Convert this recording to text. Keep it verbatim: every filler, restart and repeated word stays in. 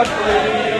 That's